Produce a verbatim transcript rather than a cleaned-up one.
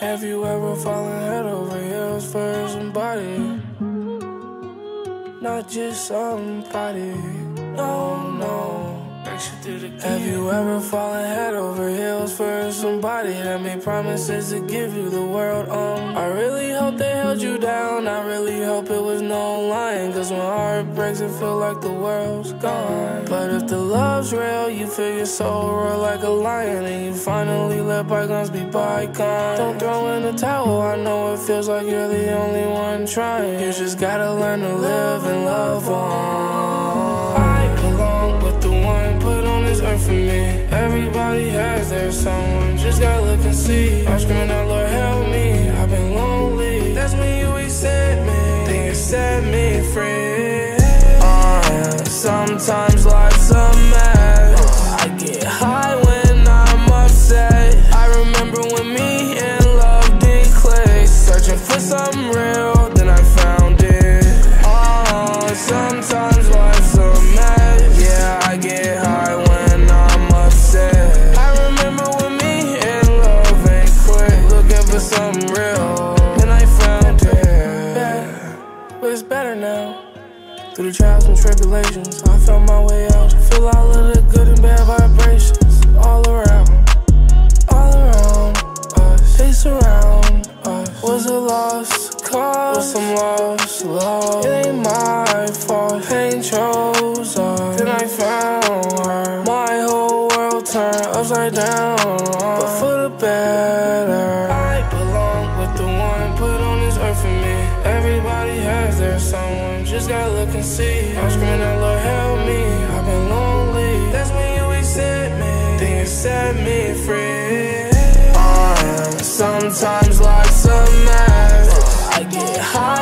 Have you ever fallen head over heels for somebody? Not just somebody. No, no. Have you ever fallen head over heels for somebody that made promises to give you the world? Um, I really hope they held you down. I really hope it was no lying, 'cause when heart breaks it feel like the world's gone. But if the love's real, you feel your soul roar like a lion, and you finally let bygones be bygones. Don't throw in the towel, I know it feels like you're the only one trying. You just gotta learn to live and love on. I belong with the one put on this earth for me. Everybody has their someone, just gotta look and see. I scream out, Lord help me, I've been lonely. That's when you always sent me, then you set me free. uh, Sometimes life's a mess. I get high when I'm upset. I remember when me and love did click. Searching for something real, then I found it. uh, Sometimes life's a mess. Yeah, I get high when something real, and I found it. Yeah, but it's better now. Through the trials and tribulations, I found my way out. Feel all of the good and bad vibrations all around, all around us. They surround us. Was a lost cause, was some lost love. It ain't my fault. Pain chose us, then I found her. My whole world turned upside down, but for the better. Everybody has their someone, just gotta look and see. I'm screaming out, Lord help me, I've been lonely. That's when you always sent me, then you set me free. uh, Sometimes life's a mess. I get high